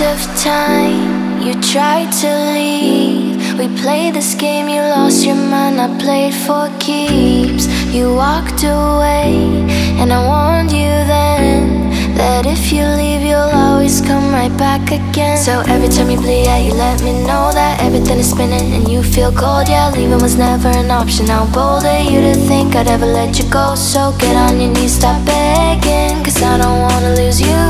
waste of time. You tried to leave. We played this game, you lost your mind. I played for keeps. You walked away, and I warned you then that if you leave, you'll always come right back again. So every time you bleed out, you let me know that everything is spinning and you feel cold. Yeah, leaving was never an option. How bold are you to think I'd ever let you go? So get on your knees, stop begging, cause I don't wanna lose you.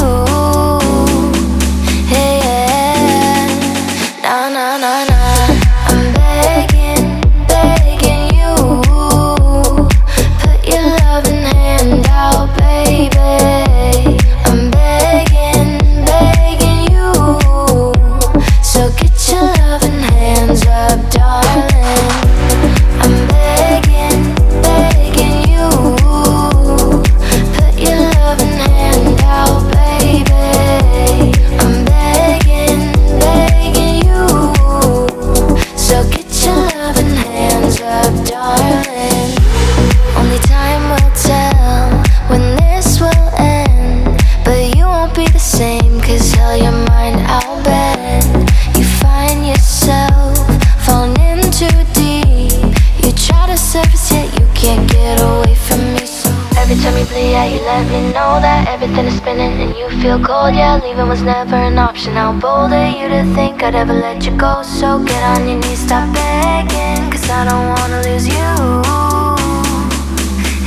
Feel cold, yeah, leaving was never an option. How bold are you to think I'd ever let you go? So get on your knees, stop begging, cause I don't wanna lose you.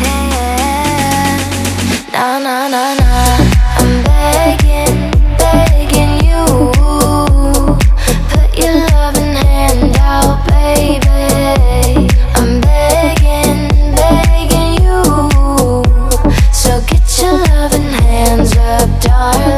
Hey, yeah. Nah, nah, nah, nah. I'm begging, begging you. Put your loving hand out, baby. I'm begging, begging you. So get your loving hands up, darling.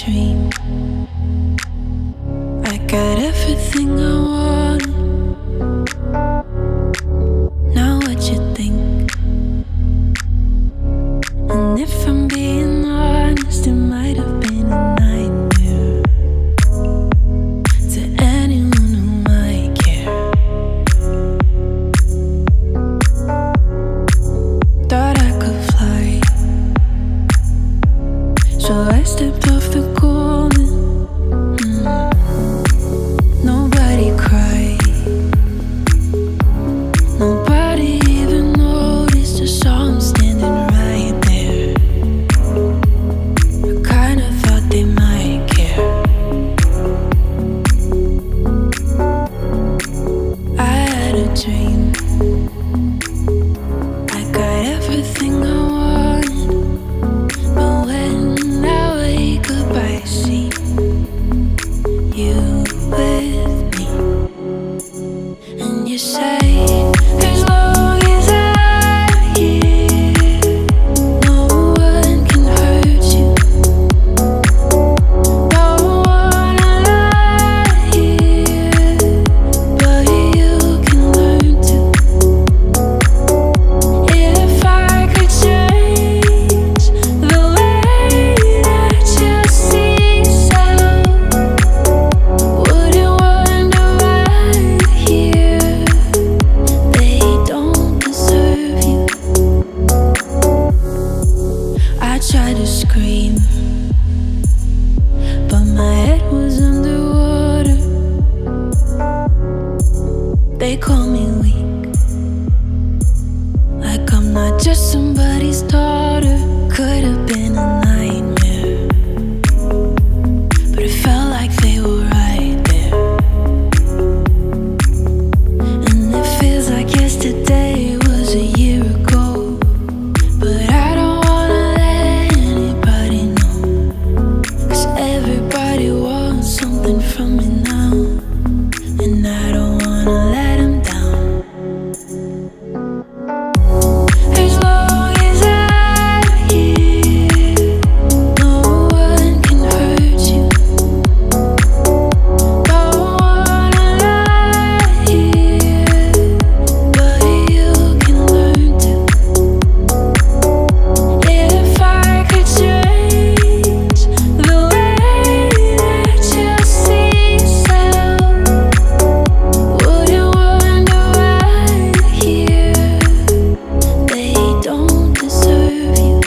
dream. I got everything I want. Now what you think? And if I'm being honest, it might have been a nightmare to anyone who might care. Thought I could fly, so I stepped off the golden. Nobody cried, nobody even noticed. I saw them standing right there. I kinda thought they might care. I had a dream. I got everything I wanted, but when I wake up I see you with me, and you say, as long as I'm here, no one can hurt you, don't wanna lie here, but you can learn to. If I could change the way that you see sound, wouldn't wonder right here. They don't deserve you. I tried to scream, but my head was underwater. They call me weak, like I'm not just somebody's daughter. Could have been a nightmare, but it felt like they were right there. And it feels like yesterday was a year ago, but I don't wanna let anybody know, 'cause everybody wants something from me now, and I don't wanna let 'em down. As long as I'm here, no one can hurt you, don't wanna lie here, but you can learn to. If I could change the way that you see sound, wouldn't wonder right here. They don't deserve you. I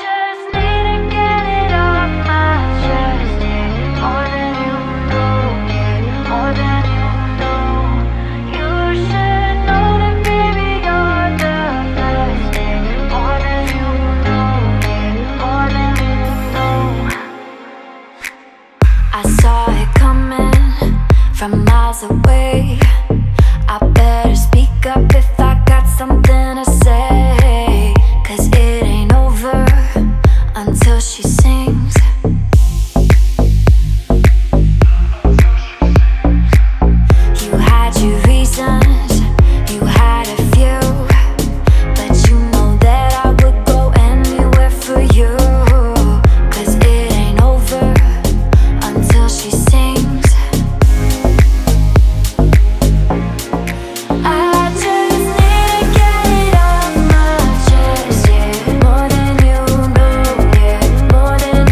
just need to get it off my chest, yeah. More than you know. You should know that, baby, you're the best, yeah. More than you know, yeah. More than you know. I saw it coming from miles away. I better speak up if I got something to say, 'cause it ain't over until she sings. You had your reasons, you had a few, but you know that I would go anywhere for you, 'cause it ain't over until she sings. I just need to get it off my chest, yeah. More than you know, yeah. More than you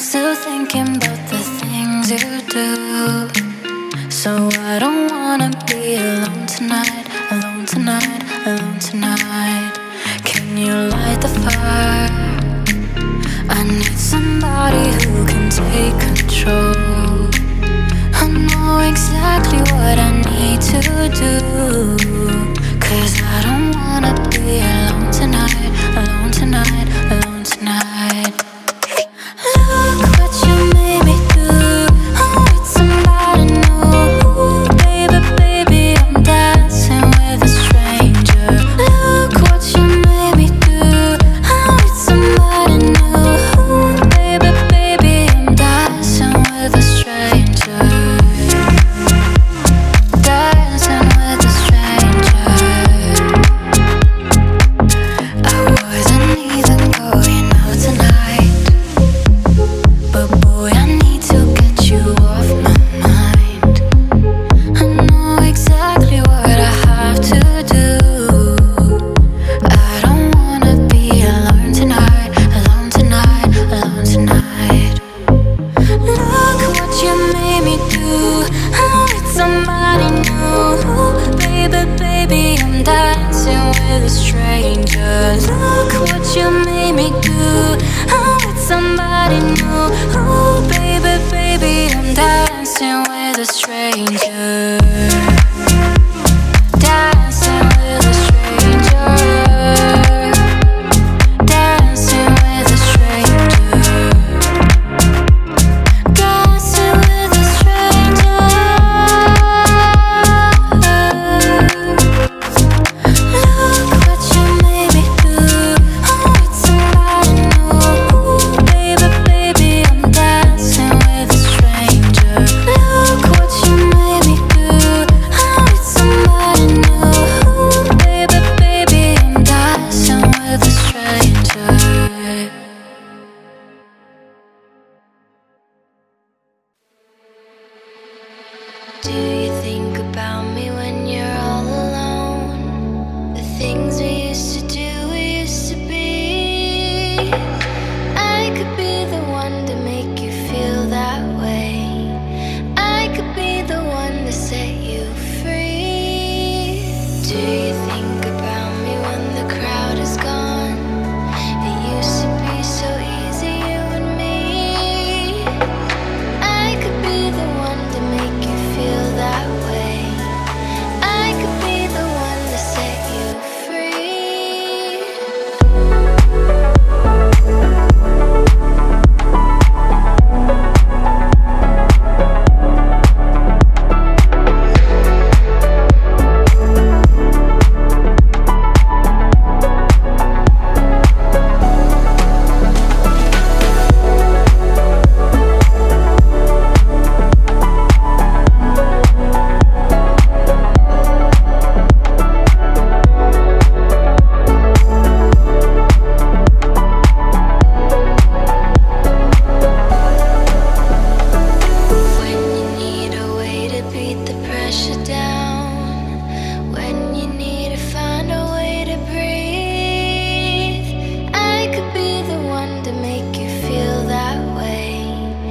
still thinking about the things you do. So I don't wanna be alone tonight, alone tonight, alone tonight. Can you light the fire? I need somebody who can take control. I know exactly what I need to do, 'cause I don't wanna be alone tonight, alone tonight, alone tonight. Look what you made me do. I'm with somebody new. Ooh, baby, baby, I'm dancing with a stranger. Look what you made me do. I'm with somebody new. Ooh, baby, baby, I'm dancing with a stranger. With a stranger, look what you made me do. I'm with somebody new. Oh, baby, baby, I'm dancing with a stranger. Dancing with a stranger. Dancing with a stranger. Dancing with a stranger. Do you think about me when you're all alone? The things we used to do, we used to be. I could be the one to make you feel that way. I could be the one to set you free. Do you think about me when the crowd is gone? It used to be so easy, you and me. I could be the one to make you feel that way. I could be the one to set you free.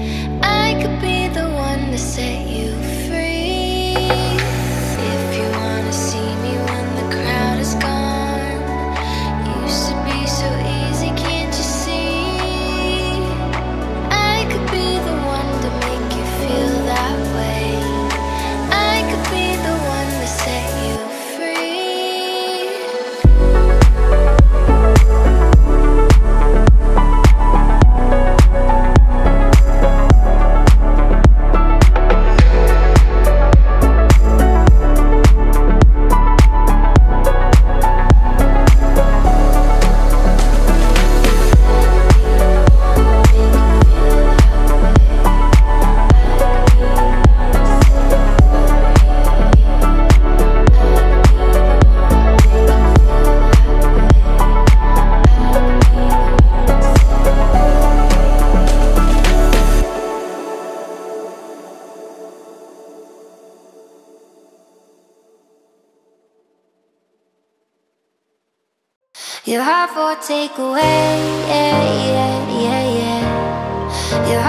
Your heart for takeaway, yeah, yeah, yeah, yeah. Your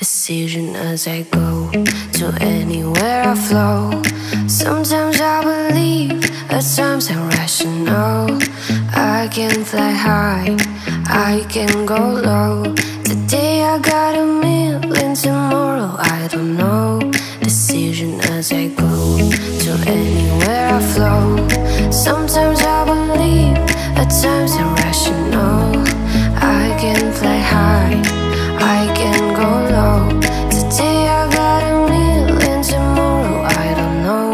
Decision as I go, to anywhere I flow. Sometimes I believe, at times I'm rational. I can fly high, I can go low. Today I got a million, tomorrow I don't know. Decision as I go, to anywhere I flow. Sometimes I believe, at times I'm rational. I can fly high, I can go low. Today I got a million, tomorrow I don't know.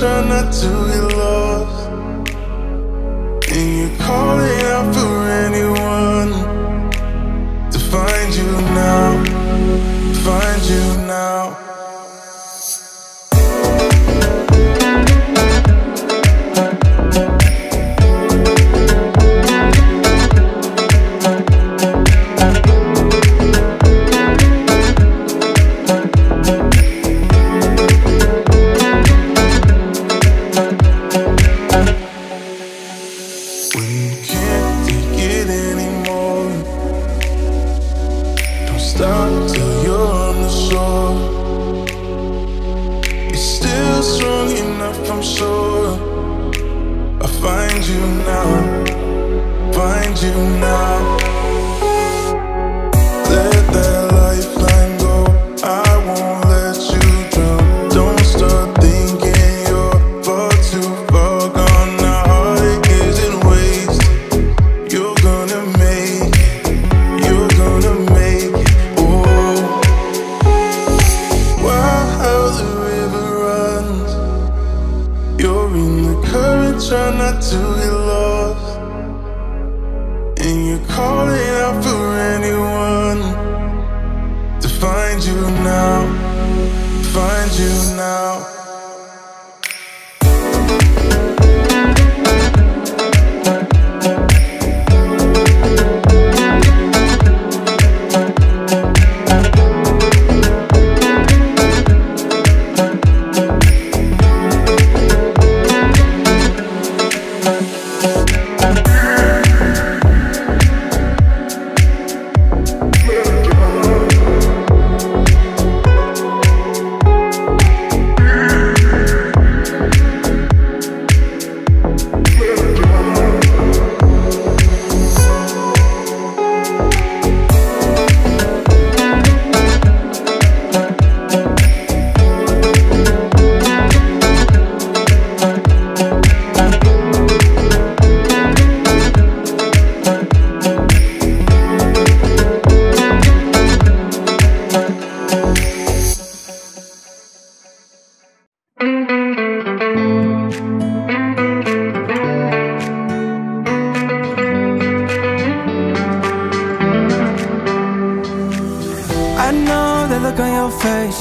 Try not to get lost, and you're calling out for anyone to find you now, find you now. Stop till you're on the shore. You're still strong enough, I'm sure. I'll find you now, find you now. Let that lifeline go, I won't let you drown. Don't start thinking you're far too far gone. Now heart isn't waste. You're gonna make it, you're gonna make it. Try not to get lost, and you're calling out for anyone to find you now, find you now.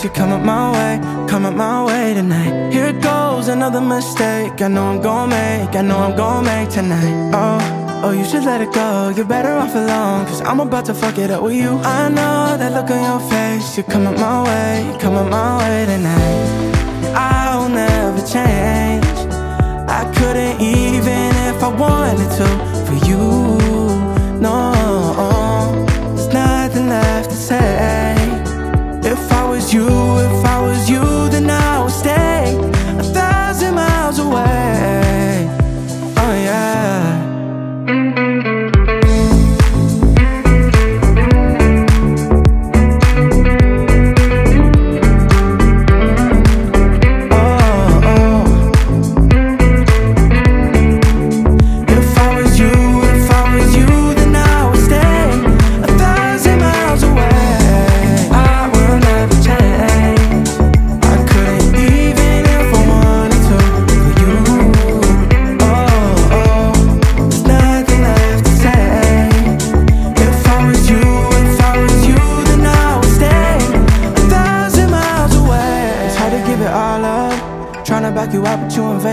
You come at my way tonight. Here it goes, another mistake. I know I'm gon' make, I know I'm gon' make tonight. Oh, oh, you should let it go. You're better off alone, cause I'm about to fuck it up with you. I know that look on your face. You come at my way, come at my way tonight. I'll never change, I couldn't even if I wanted to. For you, no, there's nothing left to say. If I was you, if I was you, then I would stay 1,000 miles away. Oh yeah.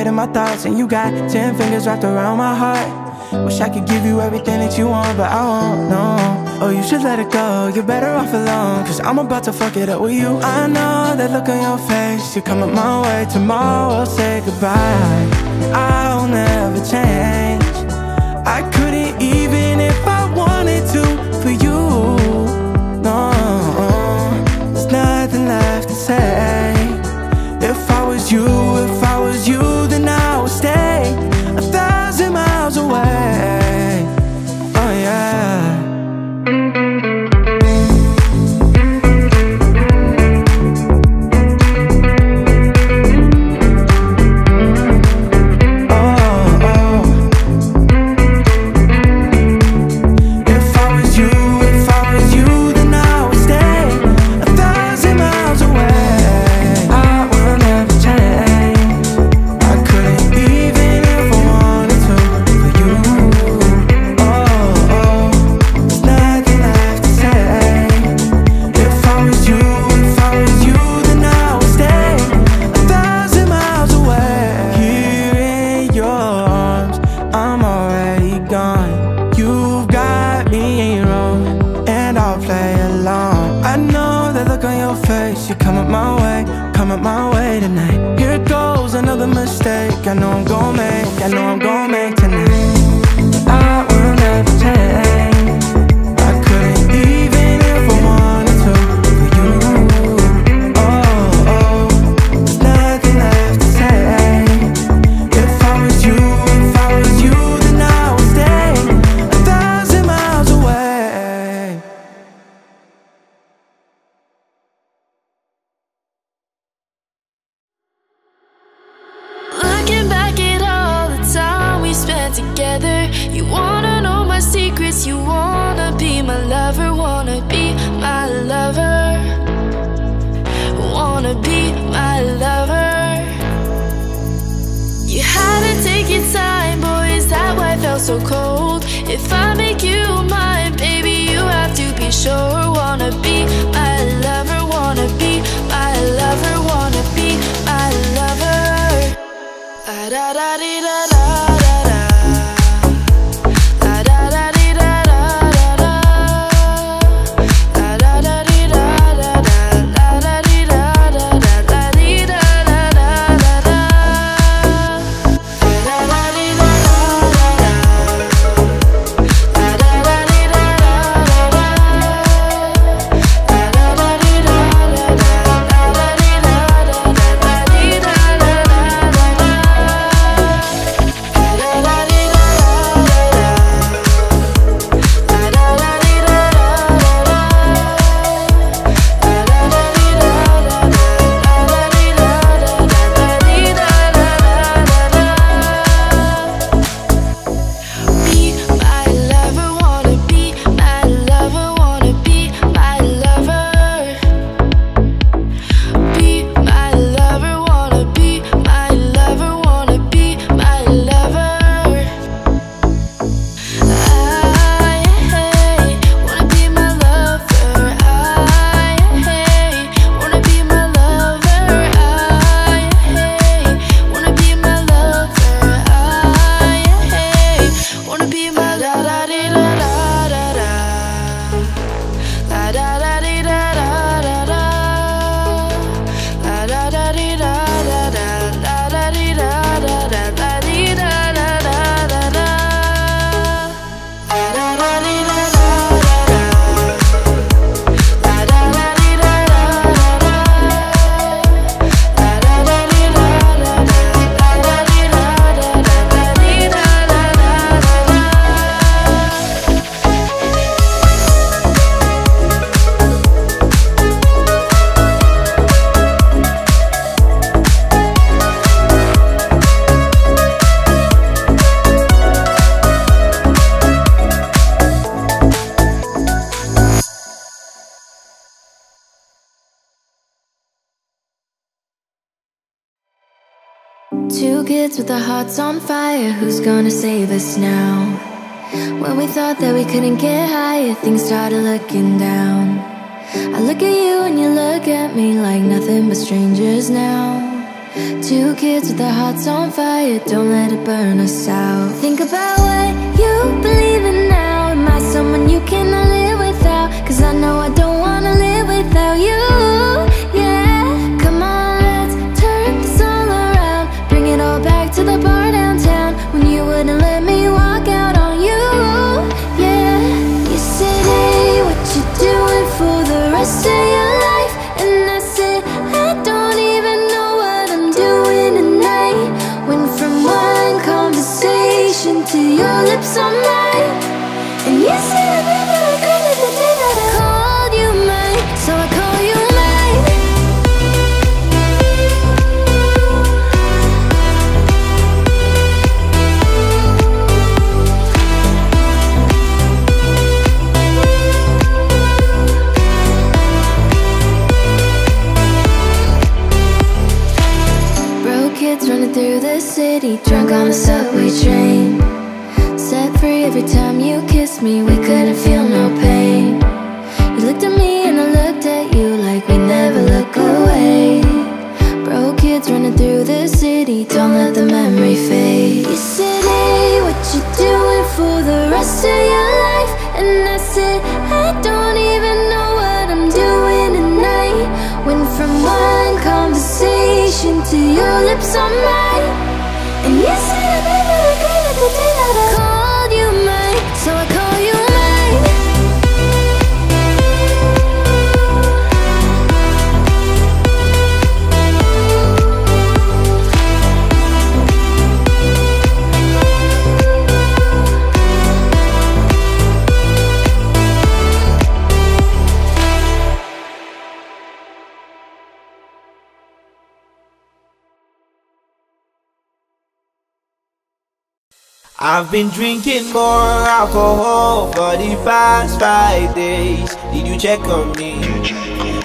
My thoughts, and you got 10 fingers wrapped around my heart. Wish I could give you everything that you want, but I won't, no. Oh, you should let it go, you're better off alone, cause I'm about to fuck it up with you. I know that look on your face. You come up my way, tomorrow I'll say goodbye. I'll never change, I couldn't even if I wanted to. For you, no, there's nothing left to say. If I was you, if I was you, then I would stay 1,000 miles away. Oh yeah. being wrong, and I'll play along. I know that look on your face, you're coming my way tonight. Here goes another mistake, I know I'm gon' make, I know I'm gon' make tonight. I will never change. So cold. If I make you mine, baby, you have to be sure. Wanna be my lover, wanna be my lover, wanna be my lover. Da da da dee da da. With our hearts on fire, who's gonna save us now? When we thought that we couldn't get higher, things started looking down. I look at you and you look at me like nothing but strangers now. Two kids with our hearts on fire, don't let it burn us out. Think about what you believe in now. Am I someone you cannot live without? Cause I know I don't wanna live without you, yeah. Come on, let's turn this all around, bring it all back to the bar downtown, when you wouldn't let me walk out on you, yeah. You said, hey, what you doing for the rest of your life? And I said, I don't even know what I'm doing tonight. Went from one conversation to your lips on mine. And you said, I never regretted the day that I called you mine. So I call you mine. Running through the city, drunk on the subway train. Set free every time you kissed me, we couldn't feel no pain. You looked at me and I looked at you like we never look away. Broke kids running through the city, don't let the memory fade. You said, hey, what you doing for the rest of your life? And it. I don't even know what I'm doing tonight. Went from one conversation to your lips on mine. And you said I never regretted the day that I called you mine. So I call you mine. I've been drinking more alcohol for the past 5 days. Did you check on me?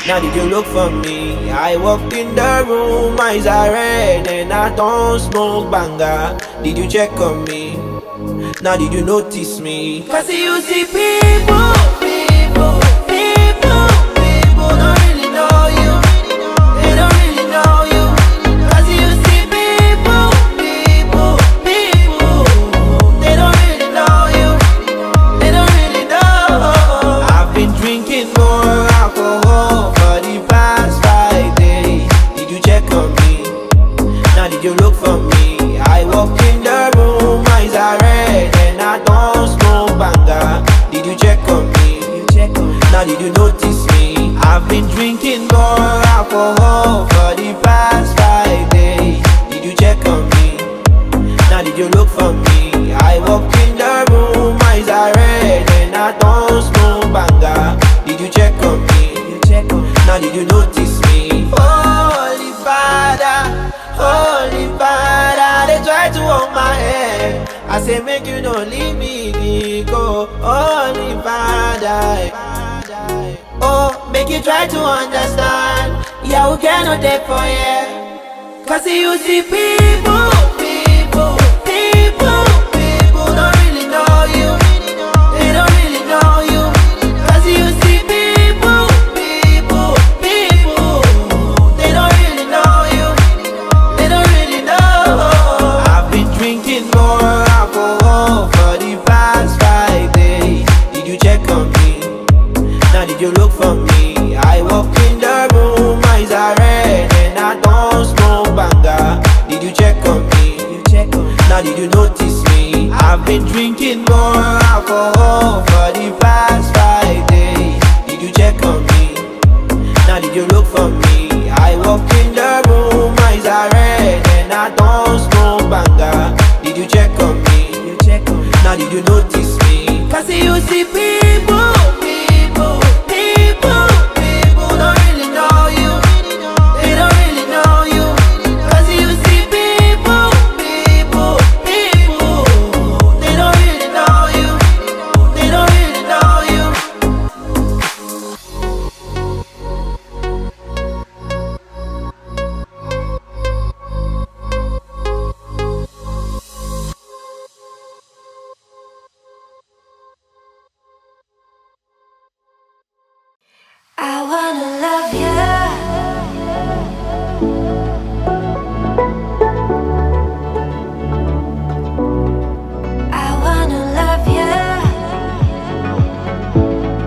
Now did you look for me? I walked in the room, eyes are red, and I don't smoke banger. Did you check on me? Now did you notice me? Cause you see people don't really know you. They don't really know you. Cause you see did you notice me? I've been drinking more alcohol for the past 5 days. Did you check on me? Now did you look for me? I walked in the room, eyes are red, and I don't smoke banger. Did you check on me? Now did you notice me? Holy Father, Holy Father, they try to hold my hand. I say make you don't leave me, go, Holy Father. Oh, make you try to understand. Yeah, we cannot take for you. Cause you see people don't really know you. They don't really know you. Cause you see people they don't really know you. They don't really know. I've been drinking more alcohol for the past 5 days. Did you check on me? Now did you look for me? I walked in the room, eyes are red, and I don't smoke banger. Did you check on me? Now did you notice me? I've been drinking more alcohol for the past 5 days. Did you check on me? Now did you look for me? I walked in the room, eyes are red, and I don't smoke banger. Did you check on me? Now did you notice me? Cause you see people don't really know you. They don't really know you. Cause you see people they don't really know you. They don't really know you. I wanna love you. I wanna love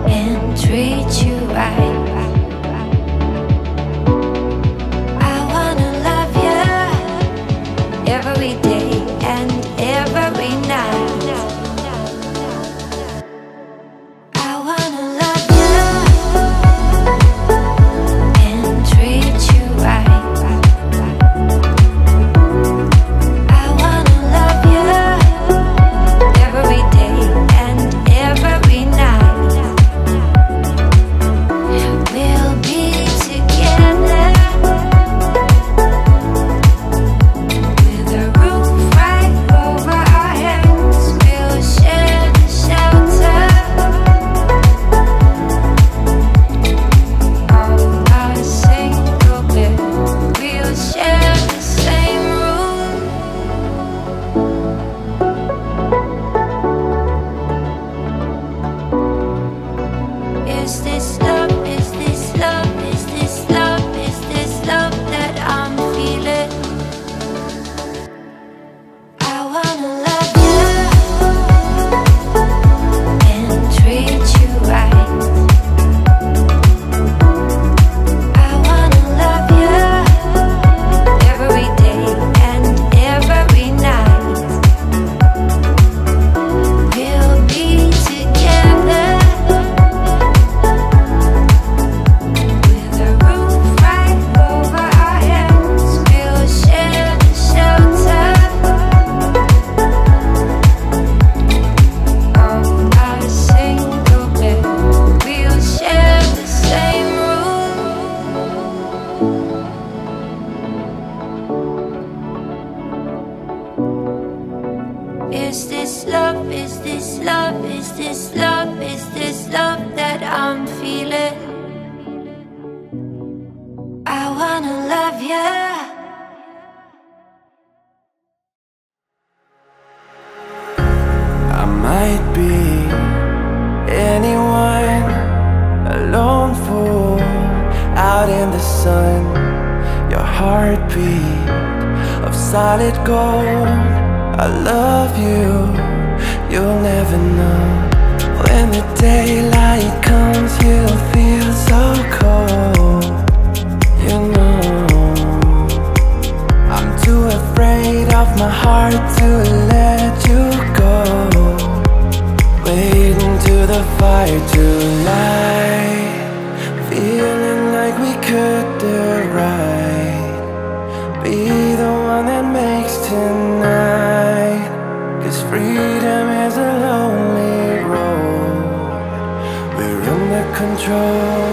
you and treat you right. I wanna love you every day and every night. I wanna love you. is this love that I'm feeling? I wanna love ya. I might be anyone, alone fool, out in the sun. Your heartbeat of solid gold. I love you, you'll never know. When the daylight comes, you'll feel so cold. You know I'm too afraid of my heart to let you go. Wading to the fire tonight, feeling like we could do right. Be the one that makes tonight, 'cause freedom is a lonely control.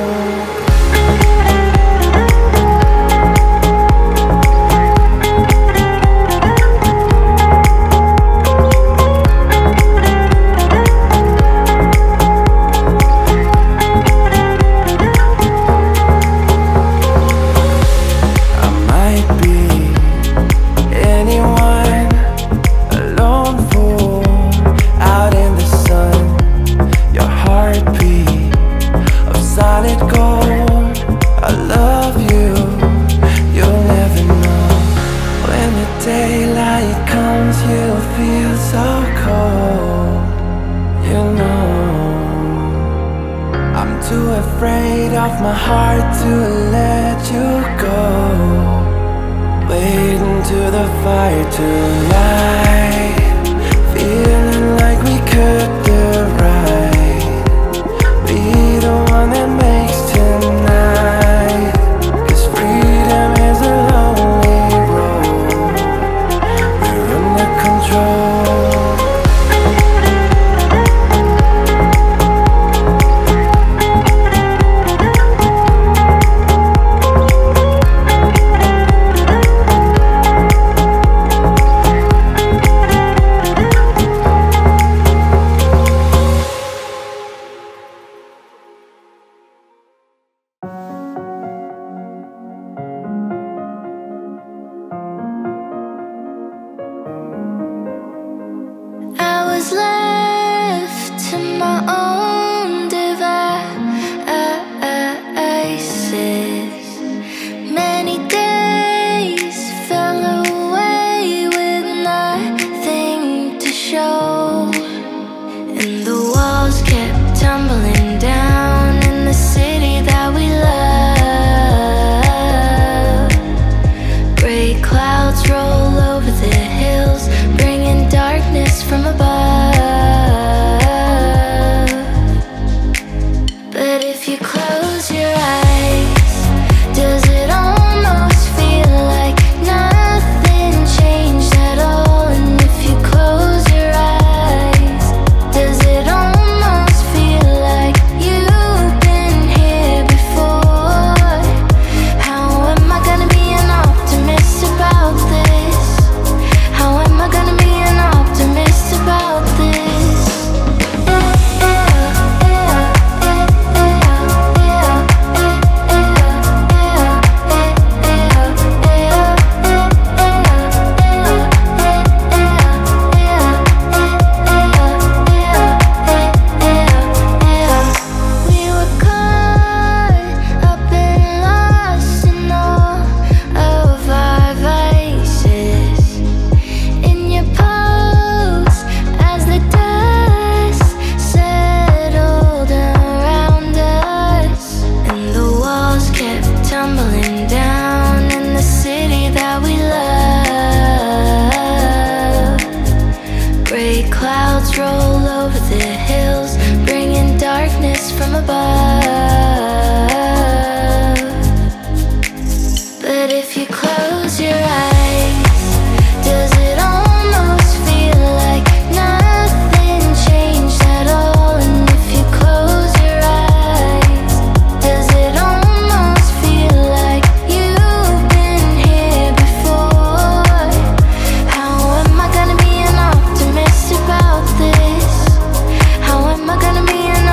Gonna be an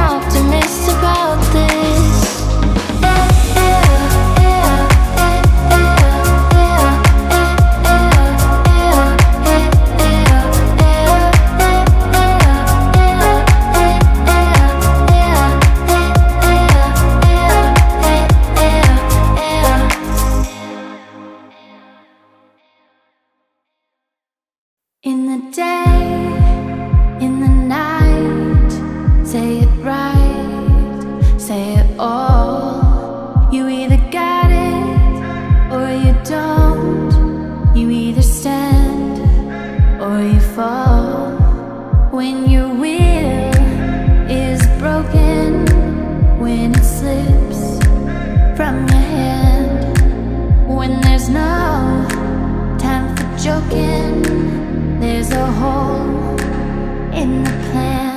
say it right, say it all. You either got it or you don't. You either stand or you fall. When your will is broken, when it slips from your hand, when there's no time for joking, there's a hole in the plan.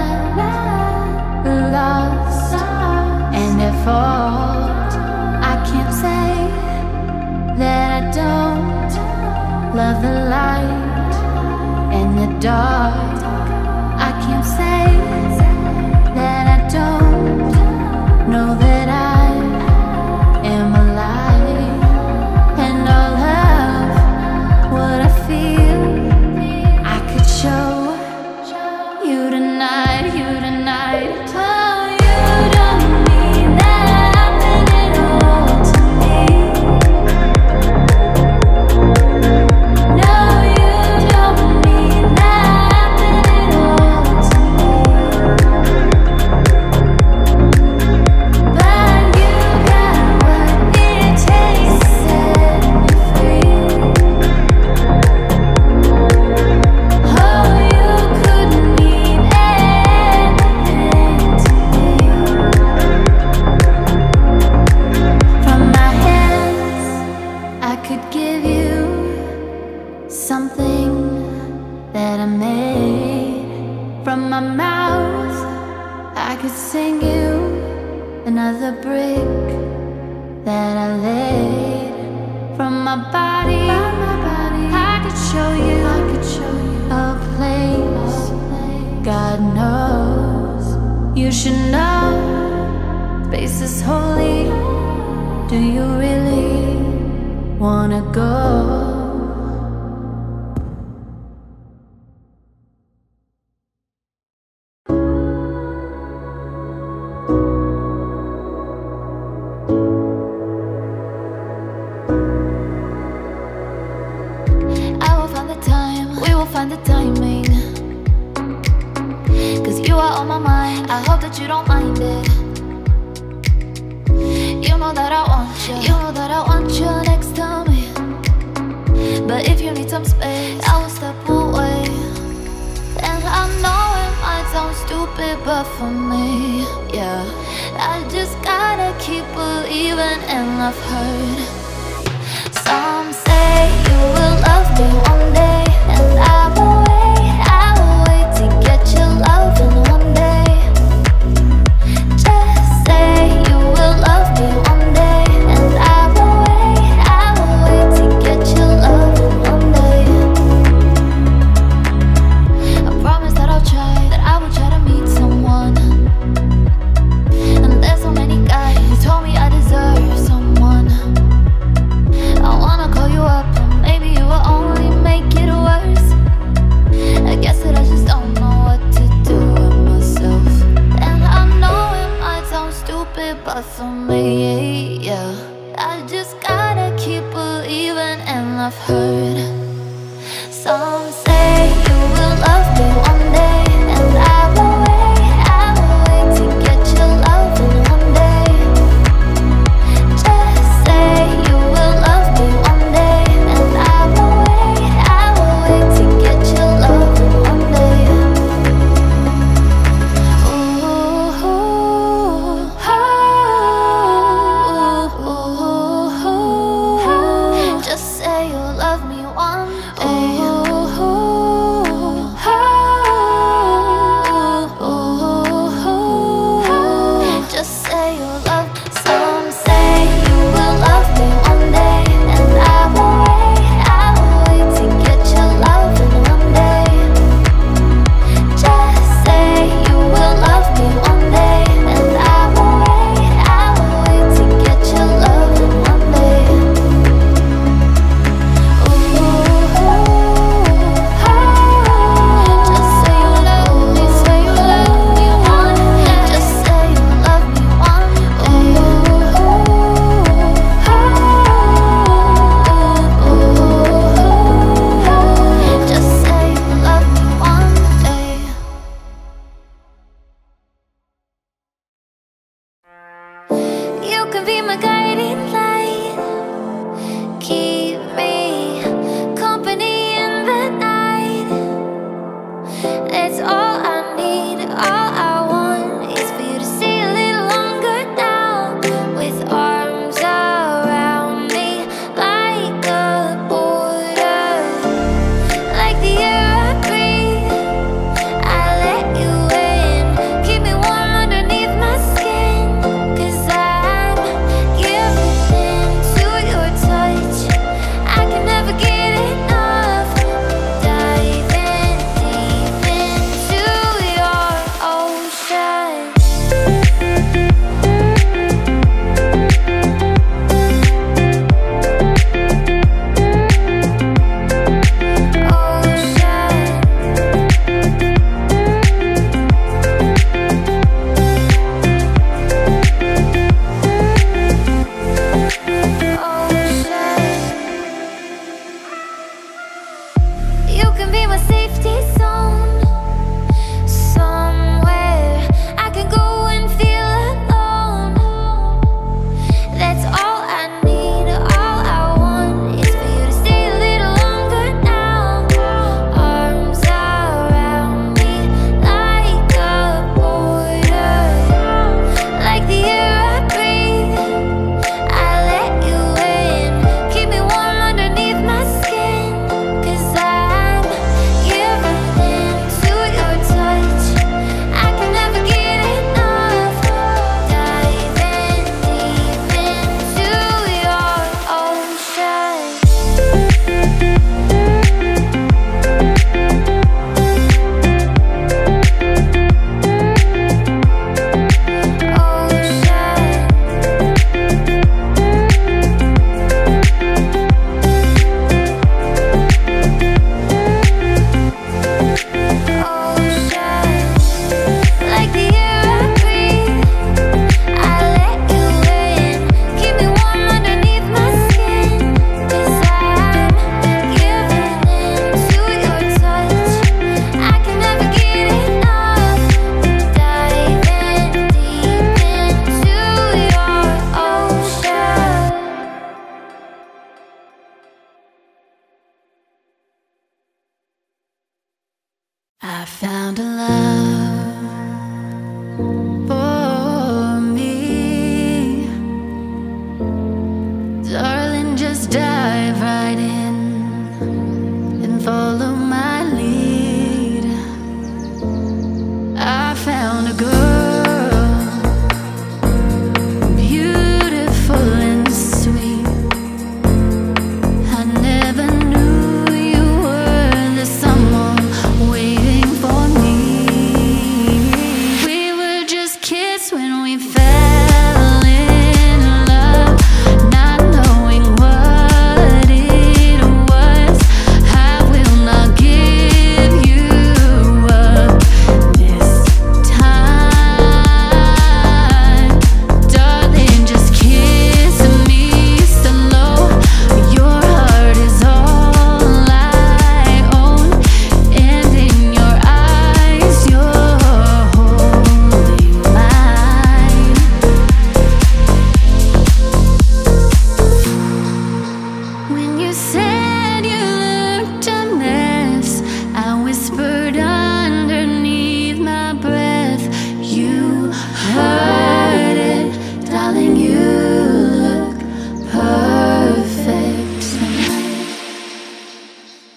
I can't say that I don't love the light and the dark. I can't say that I don't know that I am alive, and all of what I feel I could show you tonight, you tonight. Something that I made from my mouth, I could sing you another brick that I laid from my body. I could show you a place God knows you should know. Space is holy. Do you really wanna go? Find the timing, cause you are on my mind. I hope that you don't mind it. You know that I want you, you know that I want you next to me. But if you need some space, I will step away. And I know it might sound stupid, but for me, yeah, I just gotta keep believing and I've heard some say you will love me one day. But for me, yeah, I just gotta keep believing, and I've heard some say you will love me one day, and I will wait to get your love in one day. Just say you will love me one day, and I will wait to get your love in one day. Just say you'll love me one day.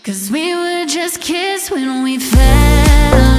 'Cause we would just kiss when we fell.